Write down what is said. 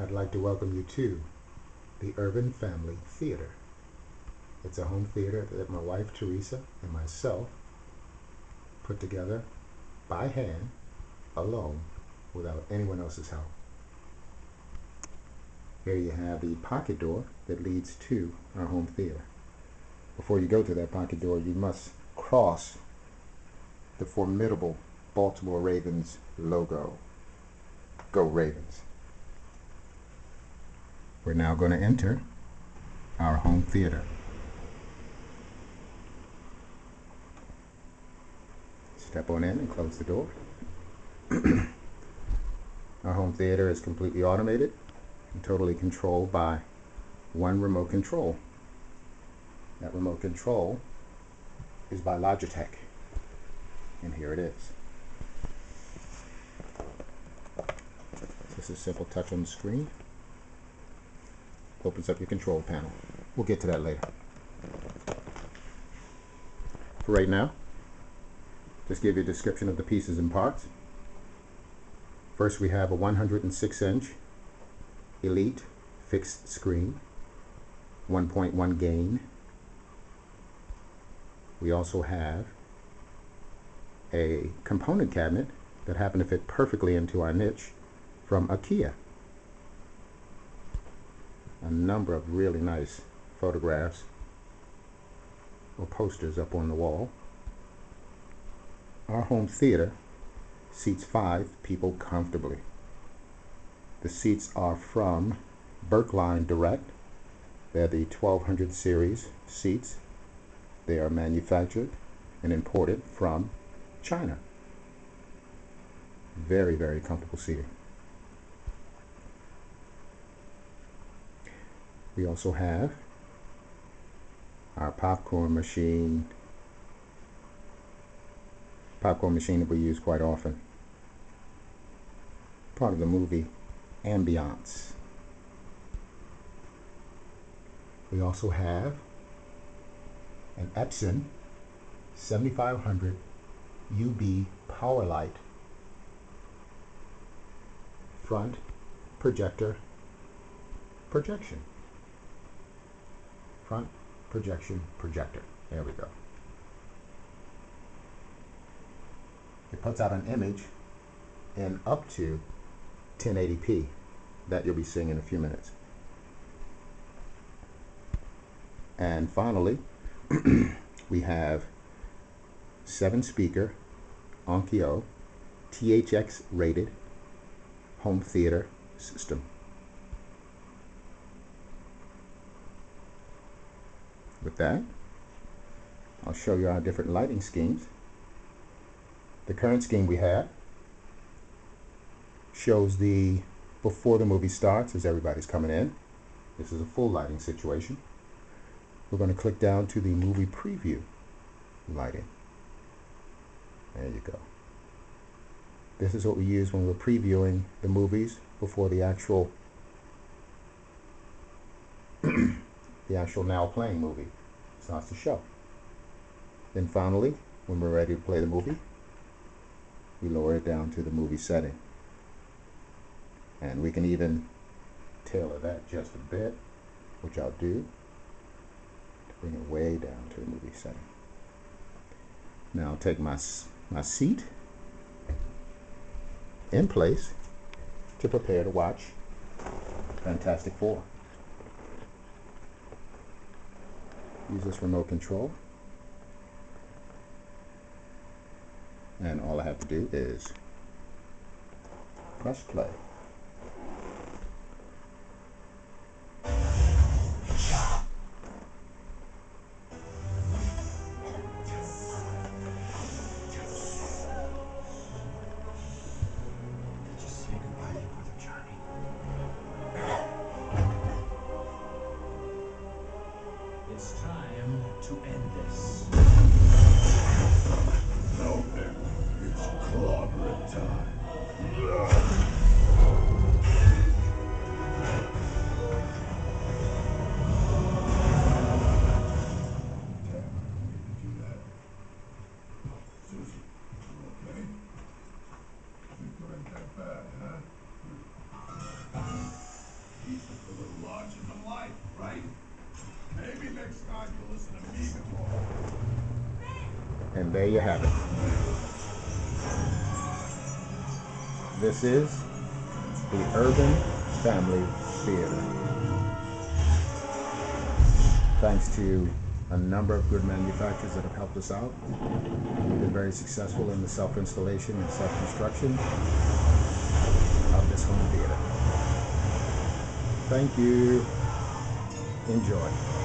I'd like to welcome you to the Ervin Family Theater. It's a home theater that my wife Teresa and myself put together by hand, alone, without anyone else's help. Here you have the pocket door that leads to our home theater. Before you go to that pocket door, you must cross the formidable Baltimore Ravens logo. Go Ravens! We're now going to enter our home theater. Step on in and close the door. Our home theater is completely automated and totally controlled by one remote control. That remote control is by Logitech, and here it is. This is simple touch on the screen. Opens up your control panel. We'll get to that later. For right now, just give you a description of the pieces and parts. First, we have a 106-inch Elite fixed screen, 1.1 gain. We also have a component cabinet that happened to fit perfectly into our niche from IKEA. A number of really nice photographs or posters up on the wall. Our home theater seats 5 people comfortably. The seats are from Berkline Direct. They're the 1200 series seats. They are manufactured and imported from China. Very, very comfortable seating. We also have our popcorn machine that we use quite often. Part of the movie ambiance. We also have an Epson 7500 UB PowerLite front projection. There we go. It puts out an image in up to 1080p that you'll be seeing in a few minutes. And finally, we have 7-speaker Onkyo THX rated home theater system. With that, I'll show you our different lighting schemes. The current scheme we have shows the before the movie starts as everybody's coming in. This is a full lighting situation. We're going to click down to the movie preview lighting. There you go. This is what we use when we're previewing the movies before the actual now playing movie starts to show. Then finally, when we're ready to play the movie, we lower it down to the movie setting. And we can even tailor that just a bit, which I'll do, to bring it way down to the movie setting. Now I'll take my seat in place to prepare to watch Fantastic Four. Use this remote control, and all I have to do is press play. It's time to end this. No, it's clobbering time. And there you have it. This is the Ervin Family Theater. Thanks to a number of good manufacturers that have helped us out. We've been very successful in the self-installation and self-construction of this home theater. Thank you. Enjoy.